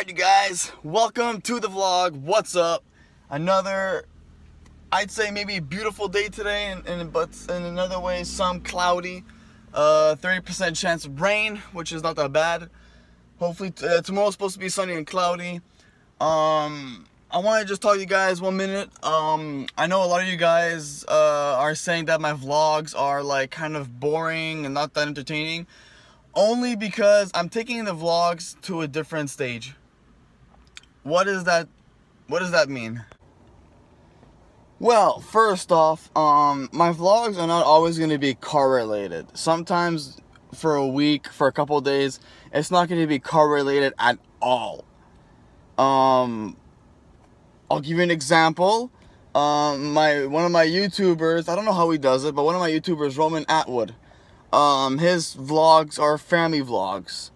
Alright you guys, welcome to the vlog. What's up? Another, I'd say maybe a beautiful day today, but in another way, some cloudy. 30% chance of rain, which is not that bad. Hopefully tomorrow's supposed to be sunny and cloudy. I want to just talk to you guys 1 minute. I know a lot of you guys are saying that my vlogs are like kind of boring and not that entertaining. Only because I'm taking the vlogs to a different stage. What does that mean? Well, first off, my vlogs are not always going to be car related. Sometimes for a week, for a couple of days, it's not going to be car related at all. I'll give you an example. One of my YouTubers, I don't know how he does it, but one of my YouTubers, Roman Atwood, his vlogs are family vlogs.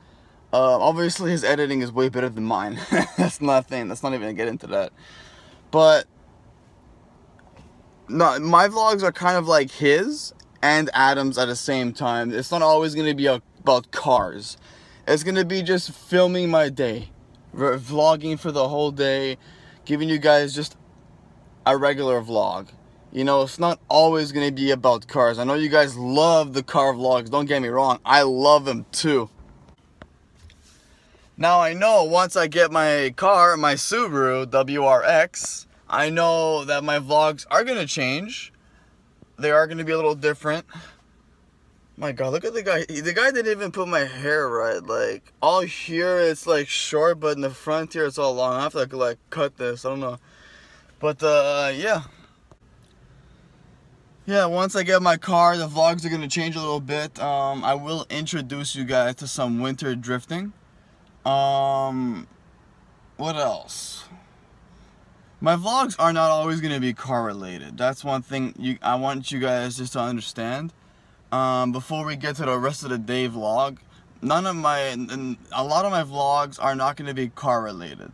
Obviously his editing is way better than mine. That's not even gonna get into that. But no, my vlogs are kind of like his and Adam's at the same time. It's not always gonna be about cars. It's gonna be just filming my day, vlogging for the whole day, giving you guys just a regular vlog. You know, it's not always going to be about cars. I know you guys love the car vlogs. Don't get me wrong. I love them too. Now I know once I get my car, my Subaru WRX, I know that my vlogs are going to change. They are going to be a little different. My God, look at the guy. The guy didn't even put my hair right. Like, all here it's like short, but in the front here it's all long. I have to like cut this. I don't know. But yeah. Yeah, once I get my car, the vlogs are going to change a little bit. I will introduce you guys to some winter drifting. What else? My vlogs are not always going to be car related. That's one thing I want you guys just to understand. Before we get to the rest of the day vlog, a lot of my vlogs are not going to be car related.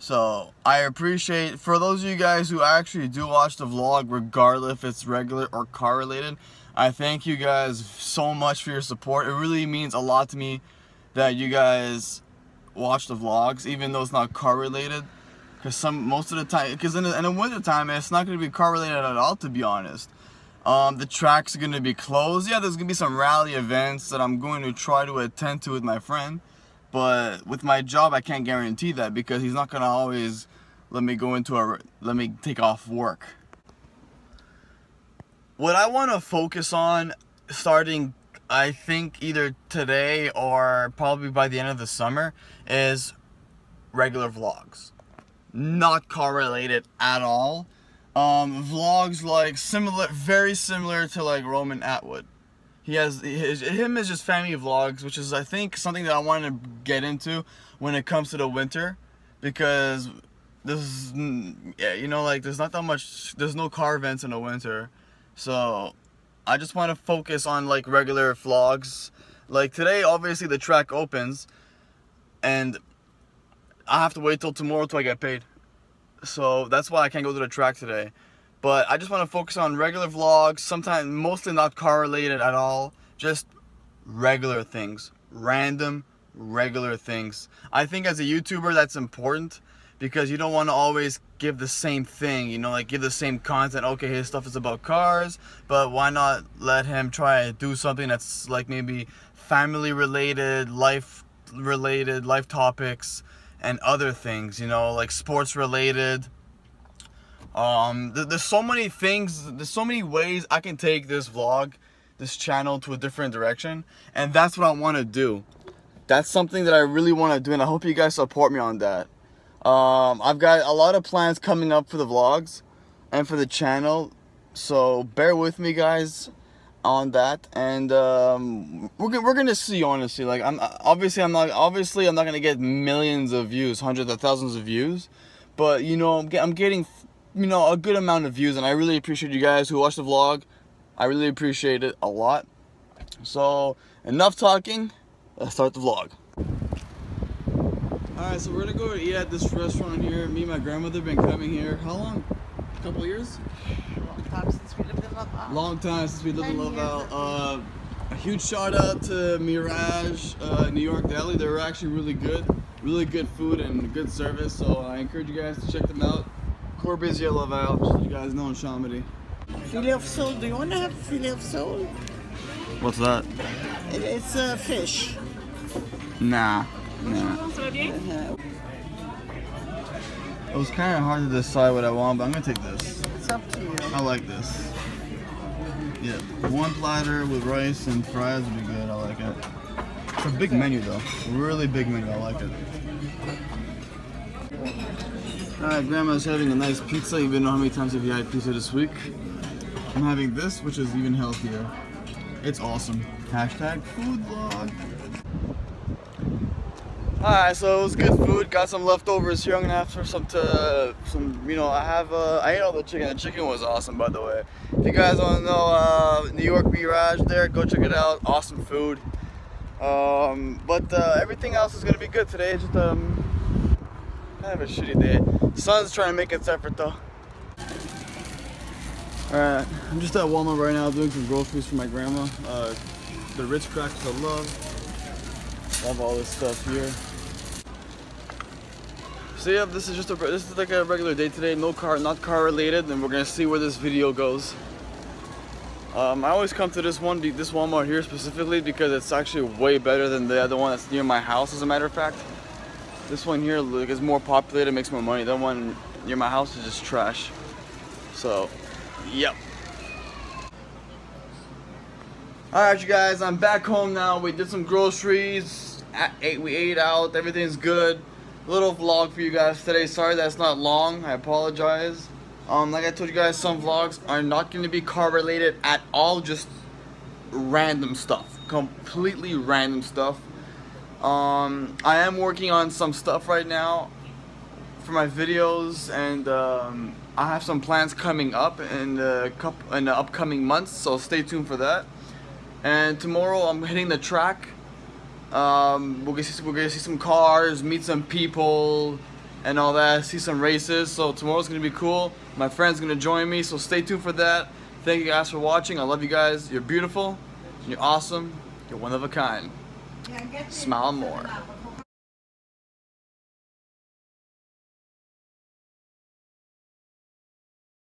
So, I appreciate, for those of you guys who actually do watch the vlog, regardless if it's regular or car related, I thank you guys so much for your support. It really means a lot to me that you guys watch the vlogs, even though it's not car related. Because most of the time, because in the winter time, it's not going to be car related at all, to be honest. The tracks are going to be closed. Yeah, there's going to be some rally events that I'm going to try to attend to with my friend. But with my job, I can't guarantee that because he's not gonna always let me take off work. What I want to focus on, starting I think either today or probably by the end of the summer, is regular vlogs, not car related at all. Vlogs like very similar to like Roman Atwood. He has his just family vlogs, which is I think something that I want to get into when it comes to the winter, because this, yeah, you know, like there's not that much, there's no car events in the winter, so I just want to focus on like regular vlogs. Like today, obviously the track opens, and I have to wait till tomorrow till I get paid, so that's why I can't go to the track today. But I just want to focus on regular vlogs, sometimes mostly not car related at all, just regular things, random regular things. I think as a YouTuber that's important, because you don't want to always give the same thing, you know, like give the same content. Okay, his stuff is about cars, but why not let him try to do something that's like maybe family related, life topics and other things, you know, like sports related. There's so many things, there's so many ways I can take this vlog, this channel, to a different direction, and that's what I want to do. That's something that I really want to do, and I hope you guys support me on that. I've got a lot of plans coming up for the vlogs and for the channel, so bear with me guys on that. And we're gonna see, honestly. Like I'm not gonna get millions of views, hundreds of thousands of views, but you know, I'm getting, you know, a good amount of views, and I really appreciate you guys who watch the vlog. I really appreciate it a lot. So enough talking, let's start the vlog. Alright, so we're gonna go eat at this restaurant here. Me and my grandmother have been coming here, how long? A couple years? Long time since we lived in LaValle. Long time since we lived in LaValle. A huge shout out to Mirage New York Deli. They were actually really good. Really good food and good service, so I encourage you guys to check them out. Corby's here at LaValle, just so you guys know, in Chamity. Filet of sole, do you want to have filet of sole? What's that? It's a fish. Nah. It was kind of hard to decide what I want, but I'm going to take this. It's up to you. I like this. Yeah, one platter with rice and fries would be good. I like it. It's a big menu though. Really big menu. I like it. Alright, Grandma's having a nice pizza. You don't know how many times have you had pizza this week. I'm having this, which is even healthier. It's awesome. Hashtag food vlog. Alright, so it was good food. Got some leftovers here. I'm gonna have I ate all the chicken. The chicken was awesome, by the way. If you guys want to know, New York Mirage there, go check it out. Awesome food. But everything else is gonna be good today. Just kind of a shitty day. The sun's trying to make it separate though. Alright, I'm just at Walmart right now doing some groceries for my grandma. The Ritz crackers I love. Love all this stuff here. So yeah, this is like a regular day today, not car related, and we're gonna see where this video goes. I always come to this Walmart here specifically because it's actually way better than the other one that's near my house, as a matter of fact. This one here is more populated, makes more money. That one near my house is just trash. So, yep. Alright you guys, I'm back home now. We did some groceries, we ate out, everything's good. Little vlog for you guys today. Sorry that's not long, I apologize. Like I told you guys, some vlogs are not going to be car related at all, just random stuff, completely random stuff. I am working on some stuff right now for my videos, and I have some plans coming up in the upcoming months, so stay tuned for that. And tomorrow I'm hitting the track. We're gonna see some cars, meet some people, and all that, see some races. So tomorrow's gonna be cool. My friend's gonna join me, so stay tuned for that. Thank you guys for watching. I love you guys. You're beautiful, you're awesome, you're one of a kind. Smile more.